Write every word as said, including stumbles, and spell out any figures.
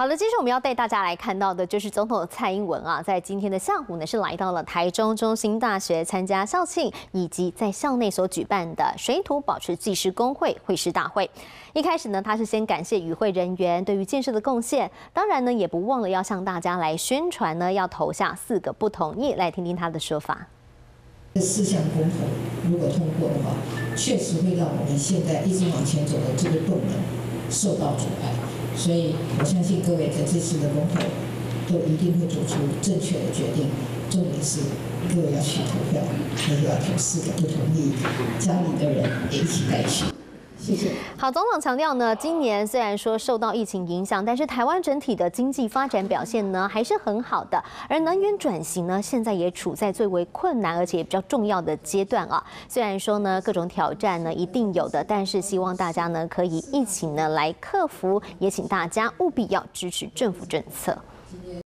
好的，接着我们要带大家来看到的就是总统蔡英文啊，在今天的下午呢，是来到了台中中兴大学参加校庆，以及在校内所举办的水土保持技师工会会师大会。一开始呢，他是先感谢与会人员对于建设的贡献，当然呢，也不忘了要向大家来宣传呢，要投下四个不同意，来听听他的说法。四项公投如果通过的话，确实会让我们现在一直往前走的这个动能受到阻碍。 所以，我相信各位在这次的公投都一定会做出正确的决定。重点是，各位要去投票，也要投四个不同意，家里的人也一起带去。 谢谢。好，总统强调呢，今年虽然说受到疫情影响，但是台湾整体的经济发展表现呢还是很好的。而能源转型呢，现在也处在最为困难而且也比较重要的阶段啊。虽然说呢各种挑战呢一定有的，但是希望大家呢可以一起呢来克服，也请大家务必要支持政府政策。